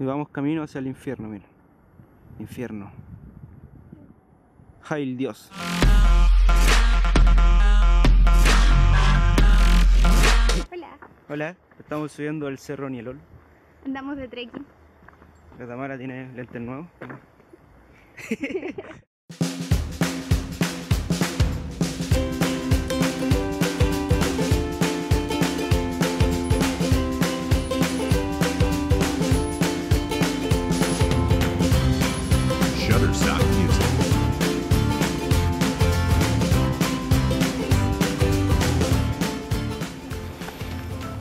Y vamos camino hacia el infierno, miren. Infierno. ¡Hail Dios! Hola. Hola, estamos subiendo el Cerro Ñielol. Andamos de trekking. La Tamara tiene lentes nuevos.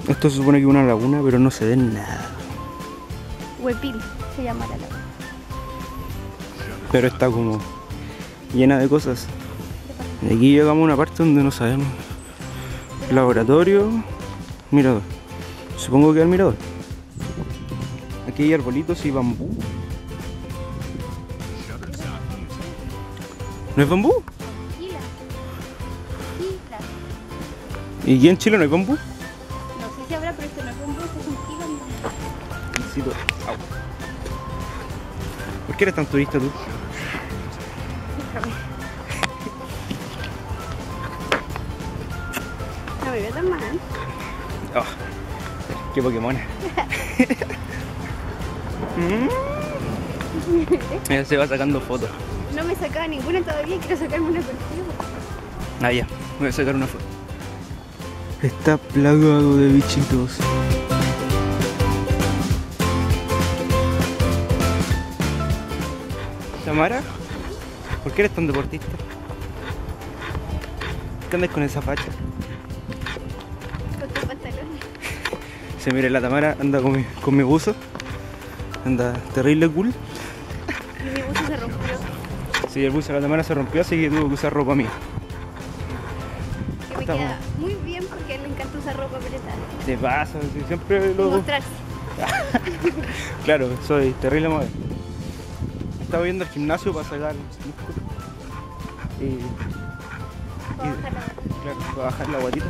Esto se supone que es una laguna, pero no se ve nada. Huepil se llama la laguna. Pero está como llena de cosas. Y aquí llegamos a una parte donde no sabemos. Laboratorio, mirador. Supongo que es el mirador. Aquí hay arbolitos y bambú. ¿No es bambú? ¿Y aquí en Chile no hay bambú? Pero esto no es un brujo, es un gigante. Necesito agua. ¿Por qué eres tan turista tú? No me veo tan mal. Oh, qué Pokémon. Ella se va sacando fotos. No me sacaba ninguna todavía, quiero sacarme una contigo. Ah, ya, voy a sacar una foto. Está plagado de bichitos. Tamara, ¿por qué eres tan deportista? ¿Qué andas con esa facha? Con tu pantalón. Se mire, la Tamara anda con mi buzo. Anda terrible cool. Y mi buzo se rompió. Sí, el buzo de la Tamara se rompió, así que tuvo que usar ropa mía. Que me queda muy bien. Que le encanta usar ropa apretada. Te pasa, siempre lo... Mostrarse. Claro, soy terrible madre. Estaba viendo el gimnasio para sacar músculo. Para bajar la guatita.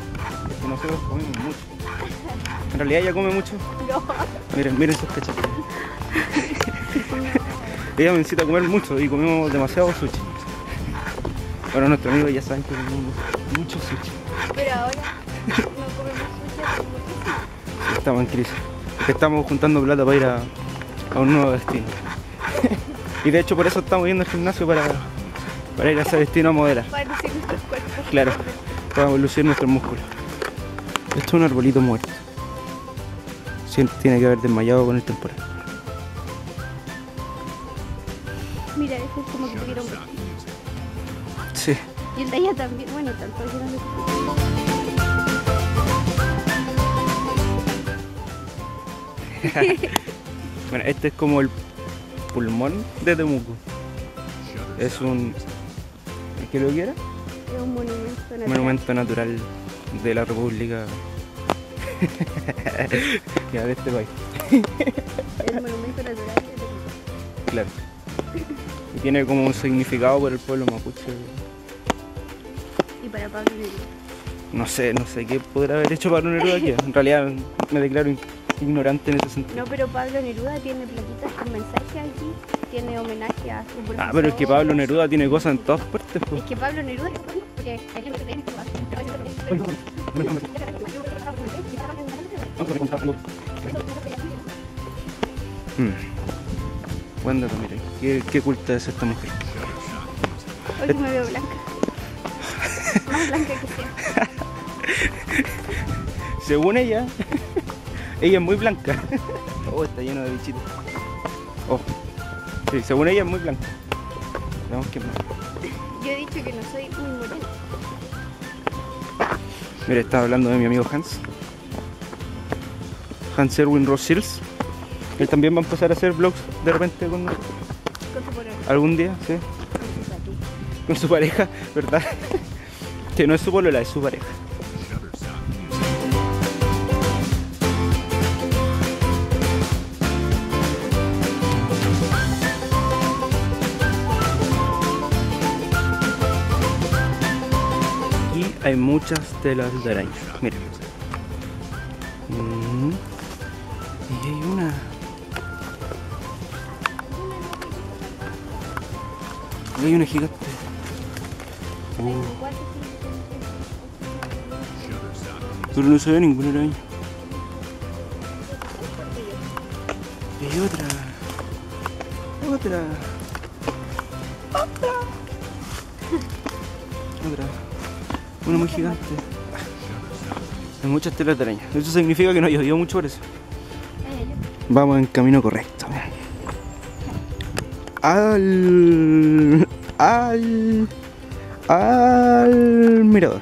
Porque nosotros comemos mucho. En realidad ella come mucho. No. Miren, miren sus cachetes. Ella me incita a comer mucho y comemos demasiado sushi. Bueno, nuestros amigos ya saben que comemos mucho sushi. Pero ahora... No comemos sushi. Estamos en crisis. Estamos juntando plata para ir a un nuevo destino. Y de hecho por eso estamos yendo al gimnasio para ir a ese destino a modelar. Para lucir nuestros cuerpos. Claro, para lucir nuestros músculos. Esto es un arbolito muerto. Siempre tiene que haber desmayado con el temporal. Mira, este es como que tuvieron... Sí. Y el de ella también, bueno, tanto lleno de... Bueno, este es como el pulmón de Temuco. Es un... ¿qué lo quiera? Es un monumento natural. Monumento natural de la República... ya, de este país. El monumento natural de Temuco. Claro. Y tiene como un significado por el pueblo mapuche. Y para Pablo Neruda. No sé qué podrá haber hecho Pablo Neruda aquí. En realidad me declaro ignorante en ese sentido. No, pero Pablo Neruda tiene plaquitas con mensaje aquí, tiene homenaje a su profesor. Ah, pero es que Pablo Neruda tiene cosas en todas partes, pues. Es que Pablo Neruda es bueno porque hay gente que tiene que bueno, mire, qué culta es esta mujer. Hoy sí me veo blanca. Más blanca que sea. Según ella. Ella es muy blanca. Oh, está lleno de bichitos. Oh. Sí, según ella es muy blanca. Vamos quemar. Yo he dicho que no soy muy morena. Mira, estaba hablando de mi amigo Hans. Hans Erwin Rossels. Él también va a empezar a hacer vlogs de repente con nosotros. Con su pareja. Algún día, sí. Con su pareja, ¿verdad? Que no es su polola, es su pareja. Hay muchas telas de araña, miren. Y hay una Hay una gigante. Pero no se ve ninguna araña. Y otra. Otra. Otra. Otra. Una muy gigante. Hay muchas telas de araña. Eso significa que no llovió mucho por eso. Vamos en camino correcto. Al mirador.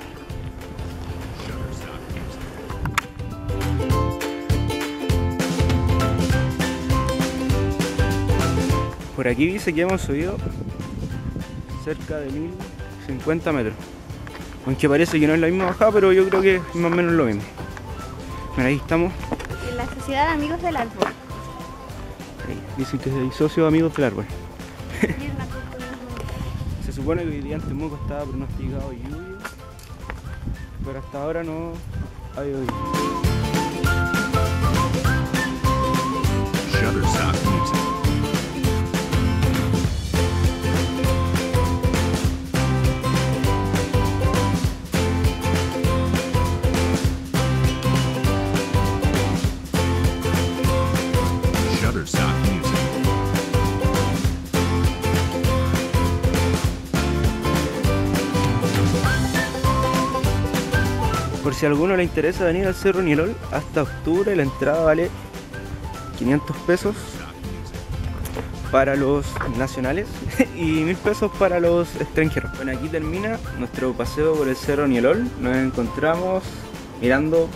Por aquí dice que hemos subido cerca de 1050 metros. Aunque parece que no es la misma bajada, pero yo creo que es más o menos lo mismo. Mira, ahí estamos. En la Sociedad de Amigos del Árbol. Dicen que soy socio de Amigos del Árbol. Se supone que hoy día en Temuco estaba pronosticado lluvia, pero hasta ahora no ha llovido. Por si a alguno le interesa venir al Cerro Ñielol, hasta octubre la entrada vale 500 pesos para los nacionales y 1000 pesos para los extranjeros. Bueno, aquí termina nuestro paseo por el Cerro Ñielol. Nos encontramos mirando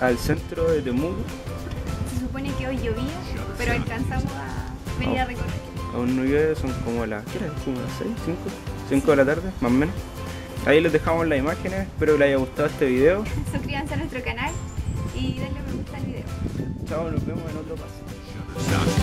al centro de Temuco. Se supone que hoy llovía, pero alcanzamos a venir a recorrer. Aún no llueve, son como las 6, 5 de la tarde, más o menos. Ahí les dejamos las imágenes, espero que les haya gustado este video. Suscríbanse a nuestro canal y denle me gusta al video. Chao, nos vemos en otro paseo.